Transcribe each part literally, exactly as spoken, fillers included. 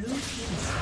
Blue team is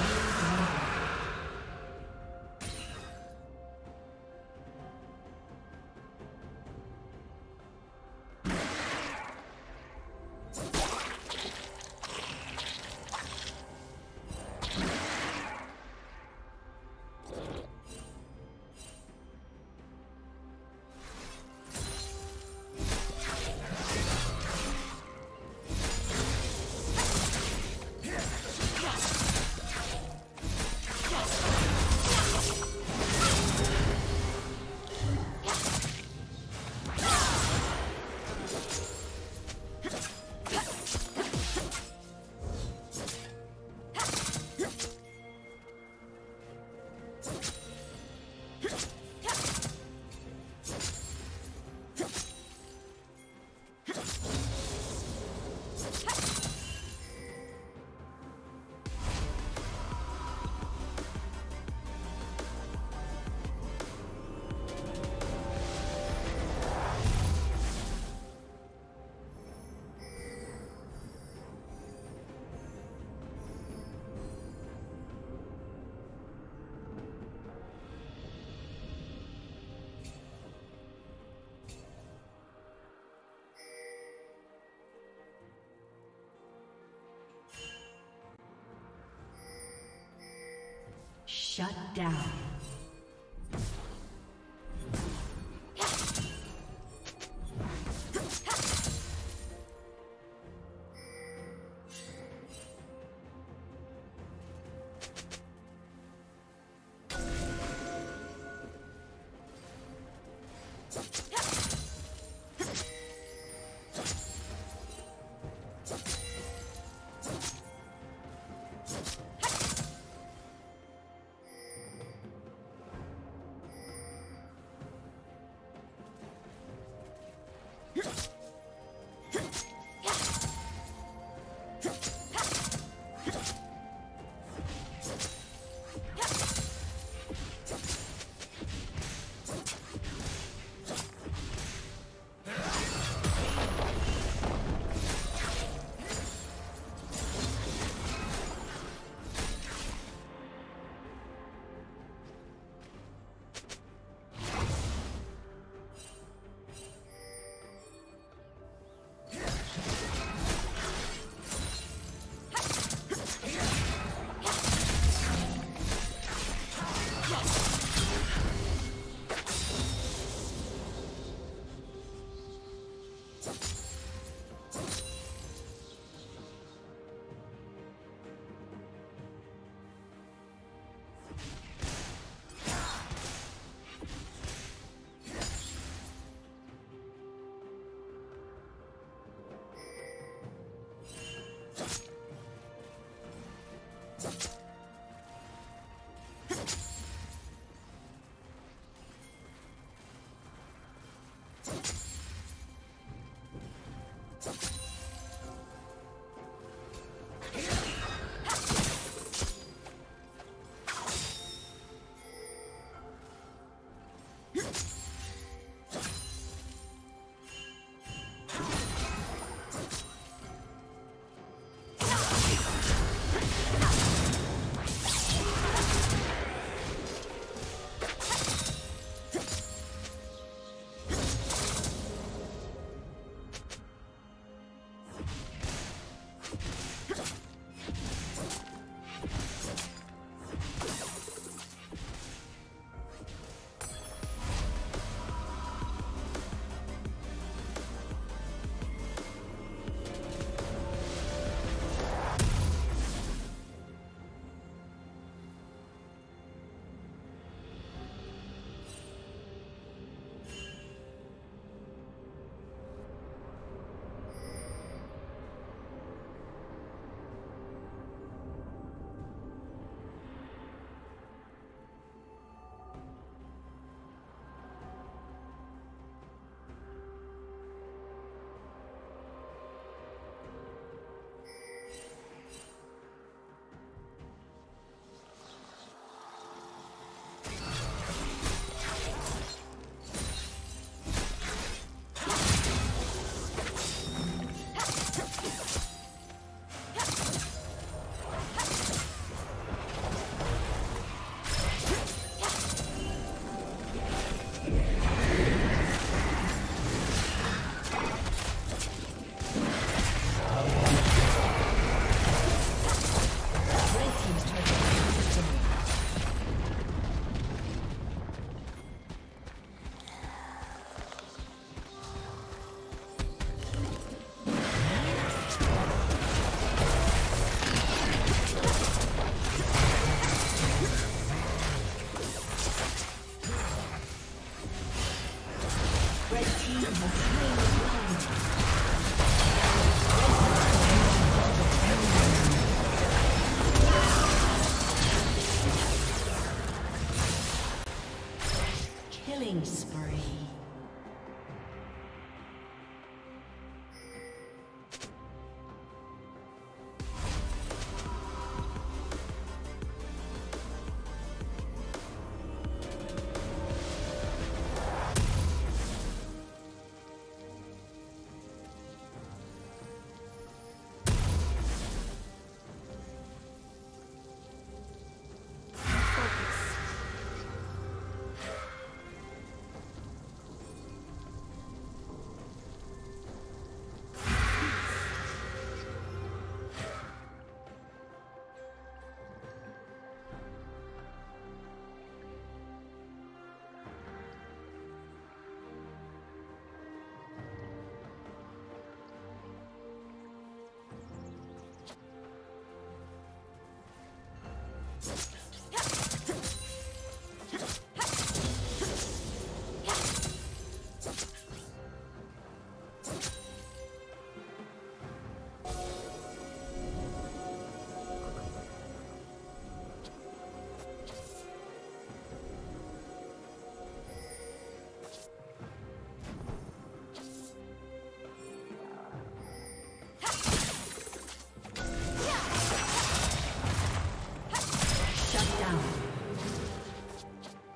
shut down.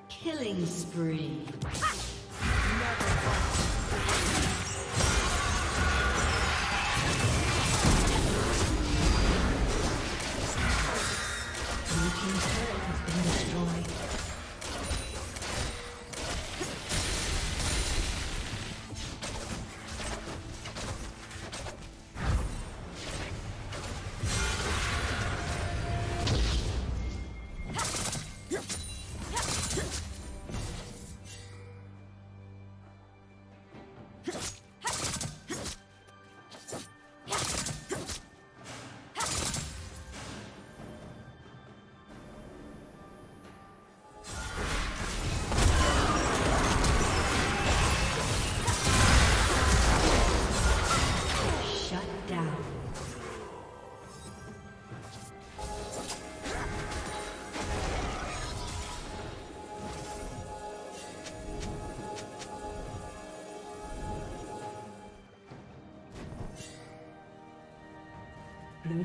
Killing spree. Ha! Blue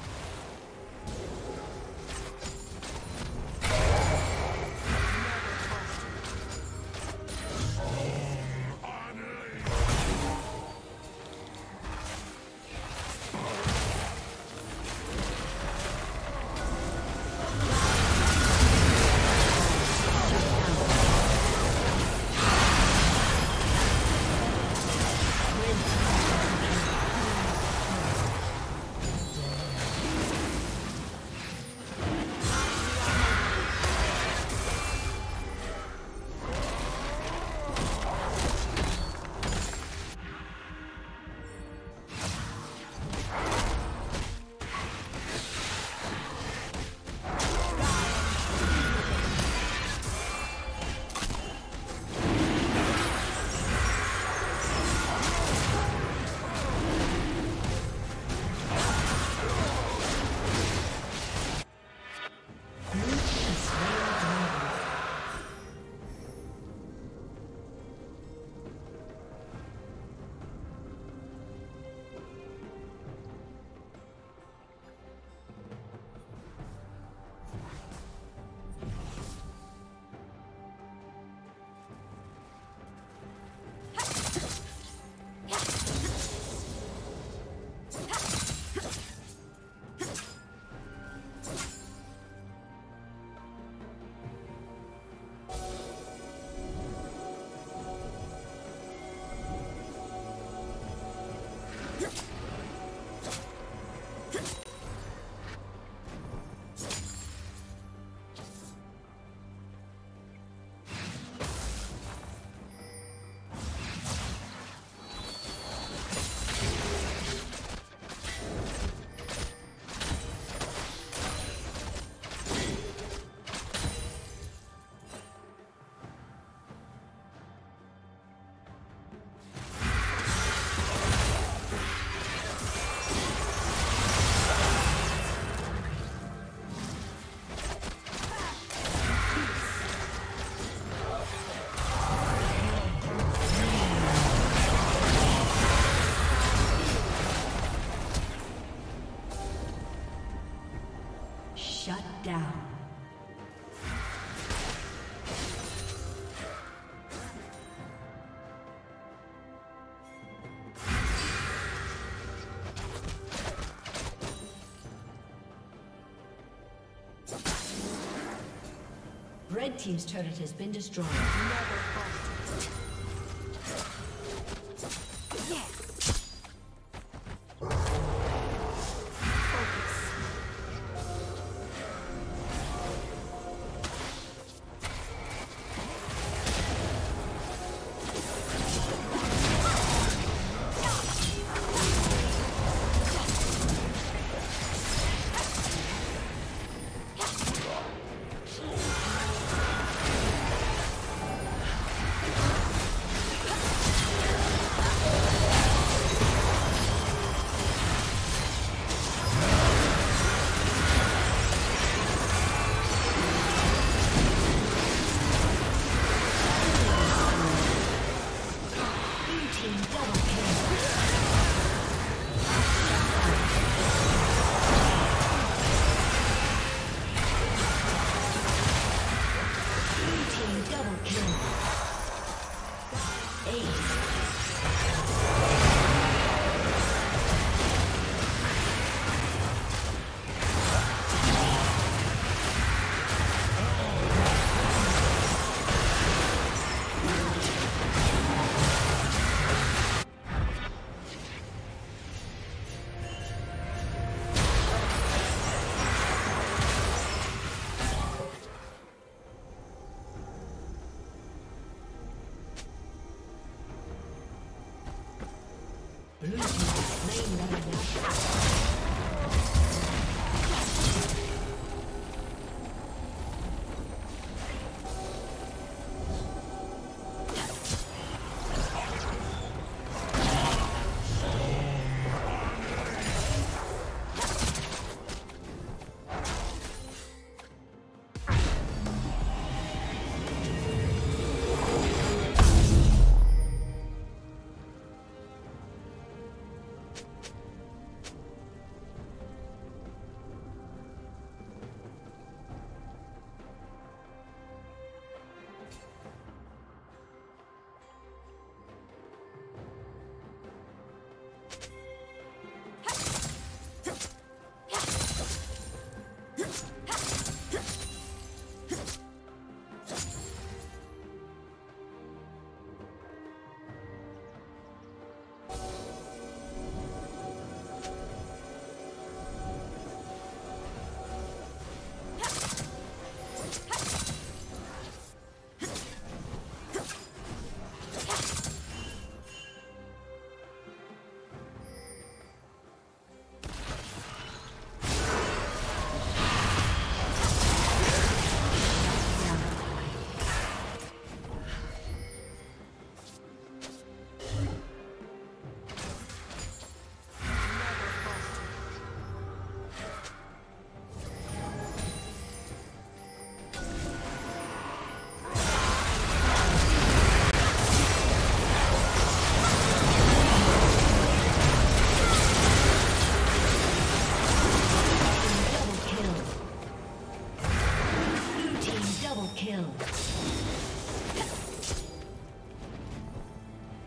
Red team's turret has been destroyed.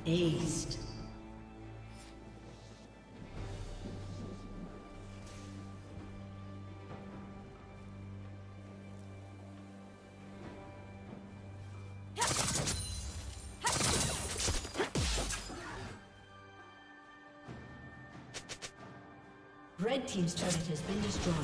Aced. Red team's turret has been destroyed.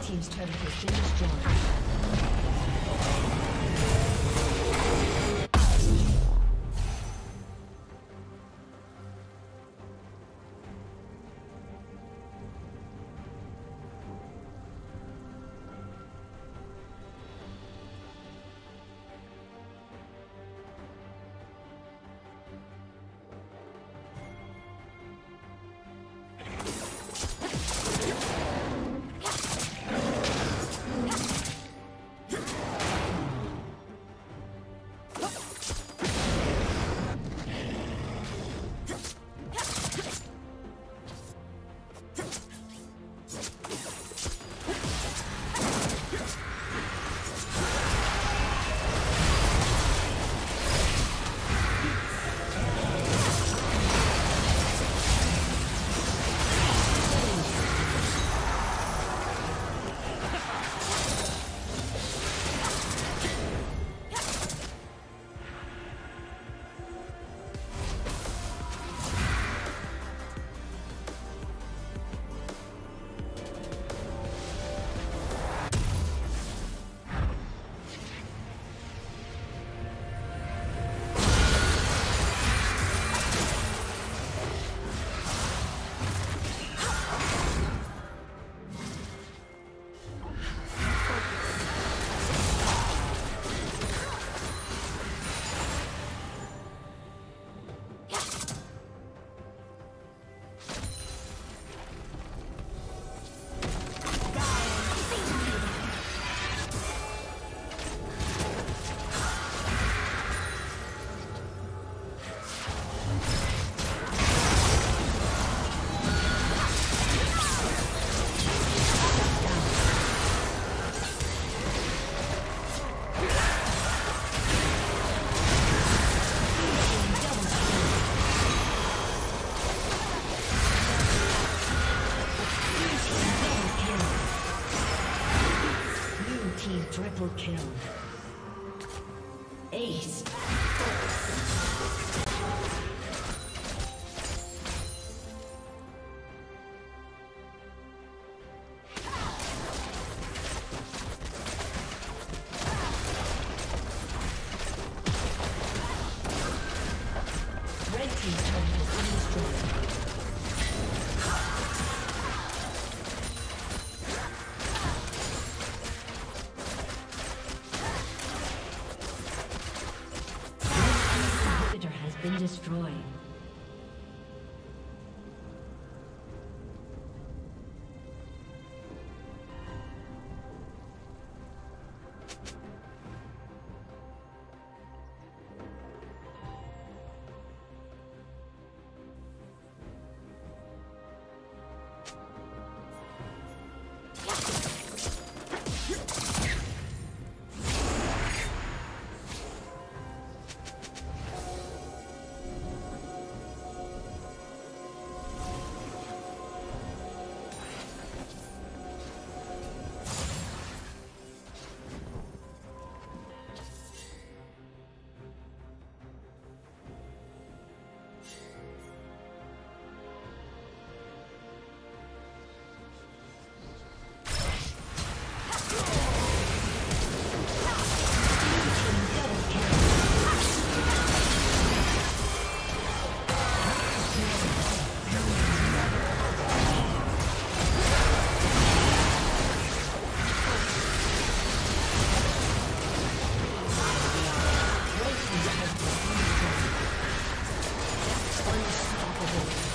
Team's turret has been destroyed. Yes. Kill. Ace. Destroyed. Unstoppable.